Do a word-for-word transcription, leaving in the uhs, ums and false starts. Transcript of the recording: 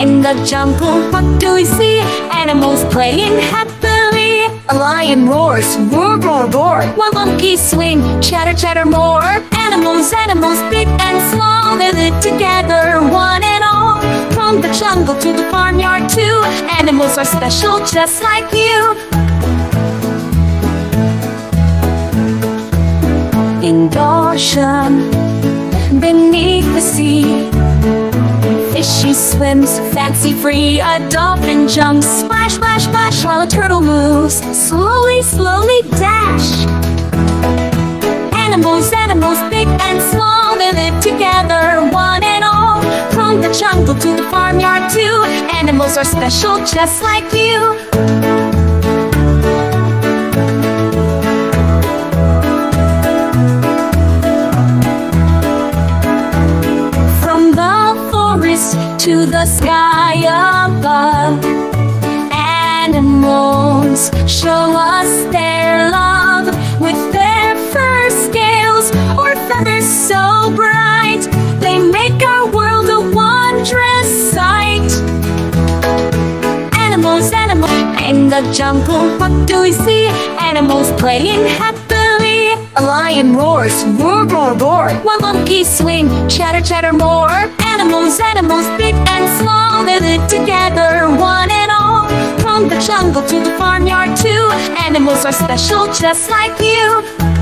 In the jungle, what do we see? Animals playing happily. A lion roars, roar, roar, roar. While monkeys swing, chatter, chatter more. Animals, animals, big and small, they live together, one and all. From the jungle to the farmyard too, animals are special just like you. In the ocean, beneath the sea, fishy swims, fancy free. A dolphin jumps, splash, splash, splash, while a turtle moves, slowly, slowly dash. Animals, animals, big and small, they live together, one and all. From the jungle to the farmyard too, animals are special just like you. To the sky above, animals show us their love with their fur scales or feathers so bright. They make our world a wondrous sight. Animals, animals, in the jungle, what do we see? Animals playing happily. A lion roars, roar, roar, roar. While monkeys swing, chatter, chatter more. Animals, animals, big and small, they live together, one and all. From the jungle to the farmyard too, animals are special just like you.